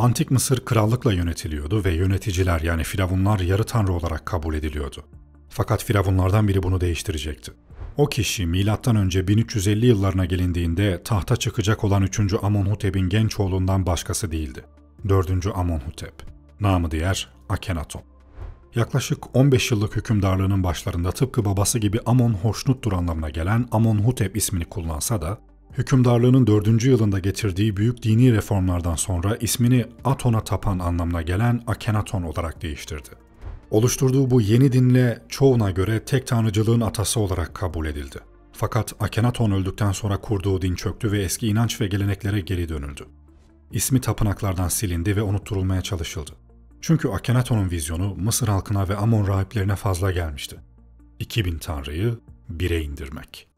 Antik Mısır krallıkla yönetiliyordu ve yöneticiler yani firavunlar yarı tanrı olarak kabul ediliyordu. Fakat firavunlardan biri bunu değiştirecekti. O kişi M.Ö. 1350 yıllarına gelindiğinde tahta çıkacak olan 3. Amenhotep'in genç oğlundan başkası değildi. 4. Amenhotep, namı diğer Akhenaton. Yaklaşık 15 yıllık hükümdarlığının başlarında tıpkı babası gibi Amon hoşnuttur anlamına gelen Amenhotep ismini kullansa da, hükümdarlığının 4. yılında getirdiği büyük dini reformlardan sonra ismini Aton'a tapan anlamına gelen Akhenaton olarak değiştirdi. Oluşturduğu bu yeni dinle çoğuna göre tek tanrıcılığın atası olarak kabul edildi. Fakat Akhenaton öldükten sonra kurduğu din çöktü ve eski inanç ve geleneklere geri dönüldü. İsmi tapınaklardan silindi ve unutturulmaya çalışıldı. Çünkü Akhenaton'un vizyonu Mısır halkına ve Amon rahiplerine fazla gelmişti. 2000 tanrıyı 1'e indirmek.